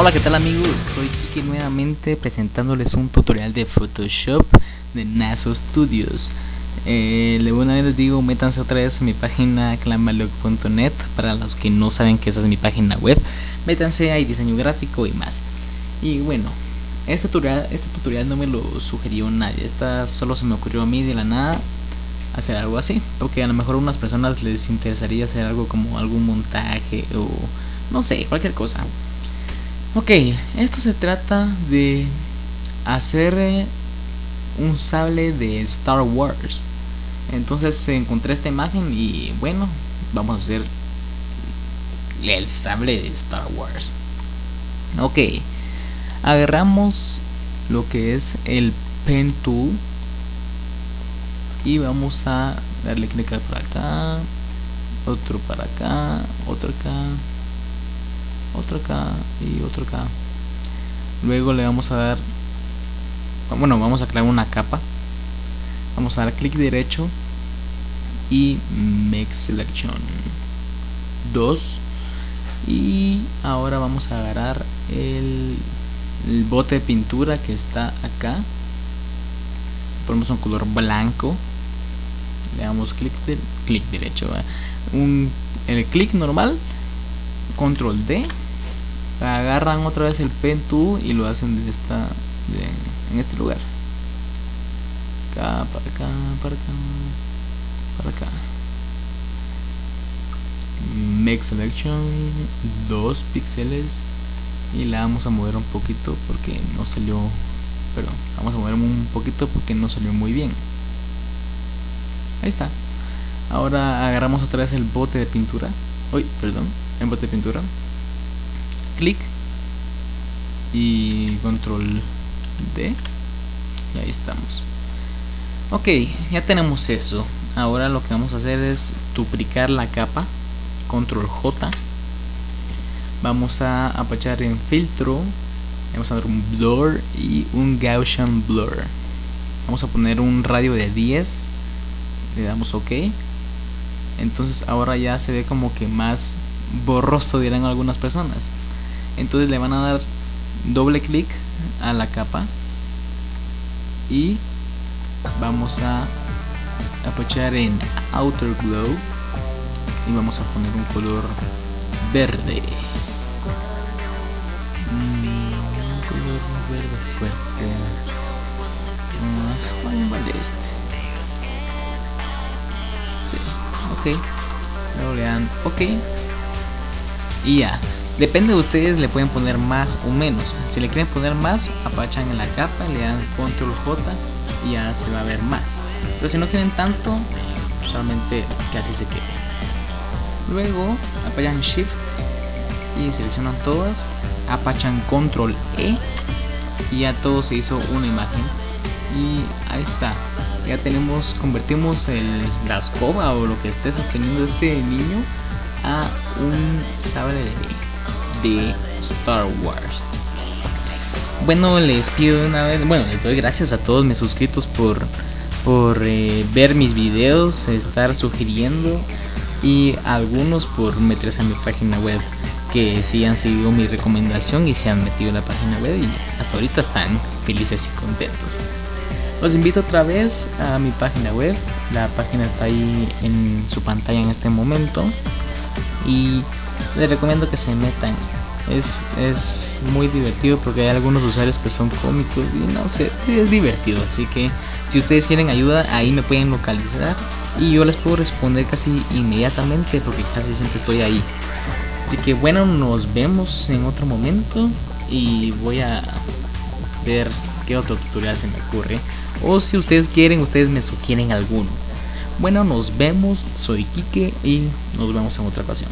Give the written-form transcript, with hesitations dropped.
Hola, ¿qué tal amigos? Soy Kike nuevamente presentándoles un tutorial de Photoshop de Nazo Studios. De una vez les digo, métanse otra vez a mi página Clamalog.net. Para los que no saben que esa es mi página web, métanse ahí, diseño gráfico y más. Y bueno, este tutorial no me lo sugirió nadie. Esta solo se me ocurrió a mí de la nada hacer algo así, porque a lo mejor a unas personas les interesaría hacer algo como algún montaje o no sé, cualquier cosa. Ok, esto se trata de hacer un sable de Star Wars. Entonces encontré esta imagen y bueno, vamos a hacer el sable de Star Wars. Ok, agarramos lo que es el Pen Tool y vamos a darle clic por acá, otro para acá, otro acá, otro acá y otro acá. Luego le vamos a dar, bueno, vamos a crear una capa, vamos a dar clic derecho y make selection 2, y ahora vamos a agarrar el bote de pintura que está acá, ponemos un color blanco, le damos clic derecho, el clic normal, control D, agarran otra vez el Pen Tool y lo hacen de en este lugar, acá, para acá, para acá, para acá, make selection 2 píxeles, y la vamos a mover un poquito porque no salió, perdón, vamos a mover un poquito porque no salió muy bien. Ahí está. Ahora agarramos otra vez el bote de pintura, el bote de pintura, clic y control D, y ahí estamos. Ok, ya tenemos eso. Ahora lo que vamos a hacer es duplicar la capa, control J, vamos a apachar en filtro, vamos a dar un blur y un Gaussian blur, vamos a poner un radio de 10, le damos ok. Entonces ahora ya se ve como que más borroso, dirán algunas personas. Entonces le van a dar doble clic a la capa y vamos a apachar en outer glow y vamos a poner un color verde, un color verde fuerte, vale, este sí, ok, luego le dan ok y ya. Depende de ustedes, le pueden poner más o menos. Si le quieren poner más, apachan en la capa, le dan control J y ya se va a ver más. Pero si no quieren tanto, solamente que así se quede. Luego apachan shift y seleccionan todas, apachan control E y ya todo se hizo una imagen. Y ahí está. Ya tenemos, convertimos la escoba o lo que esté sosteniendo este niño a un sable de Star Wars. Bueno, les pido una vez, bueno, les doy gracias a todos mis suscritos por ver mis videos, estar sugiriendo, y a algunos por meterse a mi página web, que sí han seguido mi recomendación y se han metido en la página web y hasta ahorita están felices y contentos. Los invito otra vez a mi página web, la página está ahí en su pantalla en este momento y les recomiendo que se metan, es muy divertido porque hay algunos usuarios que son cómicos y no sé, es divertido. Así que si ustedes quieren ayuda, ahí me pueden localizar y yo les puedo responder casi inmediatamente porque casi siempre estoy ahí. Así que bueno, nos vemos en otro momento y voy a ver qué otro tutorial se me ocurre, o si ustedes quieren, ustedes me sugieren alguno. Bueno, nos vemos, soy Kike y nos vemos en otra ocasión.